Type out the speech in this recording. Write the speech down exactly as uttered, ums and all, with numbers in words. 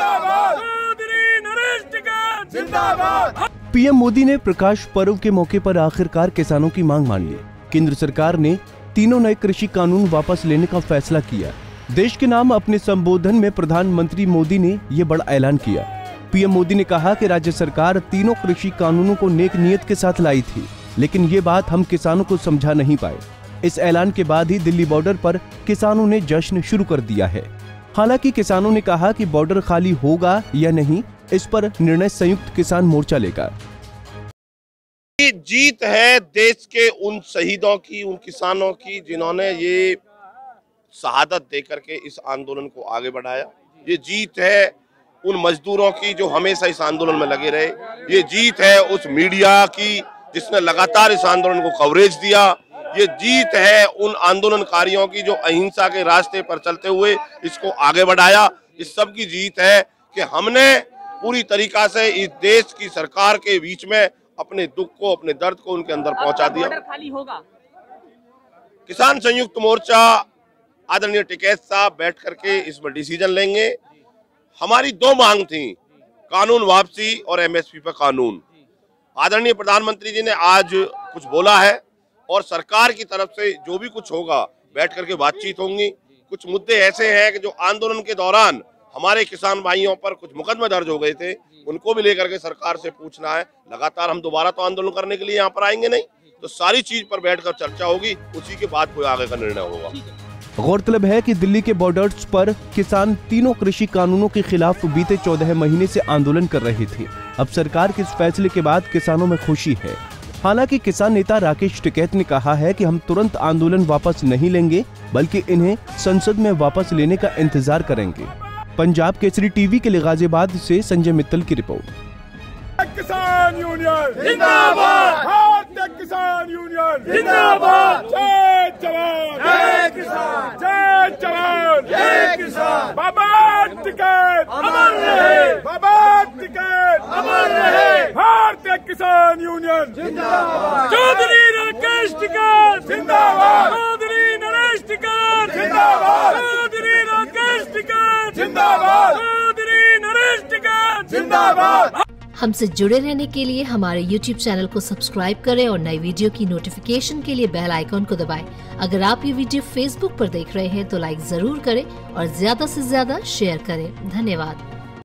जिंदाबाद। चौधरी नरेश टिकैत जिंदाबाद। पीएम मोदी ने प्रकाश पर्व के मौके पर आखिरकार किसानों की मांग मान ली। केंद्र सरकार ने तीनों नए कृषि कानून वापस लेने का फैसला किया। देश के नाम अपने संबोधन में प्रधानमंत्री मोदी ने ये बड़ा ऐलान किया। पीएम मोदी ने कहा कि राज्य सरकार तीनों कृषि कानूनों को नेक नियत के साथ लाई थी, लेकिन ये बात हम किसानों को समझा नहीं पाए। इस ऐलान के बाद ही दिल्ली बॉर्डर पर किसानों ने जश्न शुरू कर दिया है। हालांकि किसानों ने कहा कि बॉर्डर खाली होगा या नहीं, इस पर निर्णय संयुक्त किसान मोर्चा लेगा। जीत है देश के उन शहीदों की, उन किसानों की, जिन्होंने ये शहादत देकर के इस आंदोलन को आगे बढ़ाया। ये जीत है उन मजदूरों की जो हमेशा इस आंदोलन में लगे रहे। ये जीत है उस मीडिया की जिसने लगातार इस आंदोलन को कवरेज दिया। ये जीत है उन आंदोलनकारियों की जो अहिंसा के रास्ते पर चलते हुए इसको आगे बढ़ाया। इस सब की जीत है कि हमने पूरी तरीका से इस देश की सरकार के बीच में अपने दुख को, अपने दर्द को उनके अंदर पहुंचा दिया। खाली होगा। किसान संयुक्त मोर्चा आदरणीय टिकैत साहब बैठ करके इसमें डिसीजन लेंगे। हमारी दो मांग थी, कानून वापसी और एमएसपी पर कानून। आदरणीय प्रधानमंत्री जी ने आज कुछ बोला है और सरकार की तरफ से जो भी कुछ होगा बैठ करके बातचीत होंगी। कुछ मुद्दे ऐसे हैं कि जो आंदोलन के दौरान हमारे किसान भाइयों पर कुछ मुकदमे दर्ज हो गए थे, उनको भी लेकर के सरकार से पूछना है। लगातार हम दोबारा तो आंदोलन करने के लिए यहाँ पर आएंगे नहीं, तो सारी चीज पर बैठकर चर्चा होगी, उसी के बाद कोई आगे का निर्णय होगा। गौरतलब है कि दिल्ली के बॉर्डर्स पर किसान तीनों कृषि कानूनों के खिलाफ बीते चौदह महीने से आंदोलन कर रहे थे। अब सरकार के इस फैसले के बाद किसानों में खुशी है। हालांकि किसान नेता राकेश टिकैत ने कहा है कि हम तुरंत आंदोलन वापस नहीं लेंगे, बल्कि इन्हें संसद में वापस लेने का इंतजार करेंगे। पंजाब केसरी टीवी के लिए गाजियाबाद से संजय मित्तल की रिपोर्ट। किसान यूनियन जिंदाबाद। किसान यूनियन जिंदाबाद। जय जवान जय किसान। जय जवान जय किसान। बाबा टिकैत अमर रहे। बाबा टिकैत अमर रहे। भारतीय किसान यूनियन जिंदाबाद। चौधरी राकेश टिकैत जिंदाबाद। चौधरी नरेश टिकैत जिंदाबाद। चौधरी राकेश टिकैत जिंदाबाद। चौधरी नरेश टिकैत जिंदाबाद। हमसे जुड़े रहने के लिए हमारे YouTube चैनल को सब्सक्राइब करें और नई वीडियो की नोटिफिकेशन के लिए बेल आइकॉन को दबाएं। अगर आप ये वीडियो Facebook पर देख रहे हैं तो लाइक जरूर करें और ज्यादा से ज्यादा शेयर करें। धन्यवाद।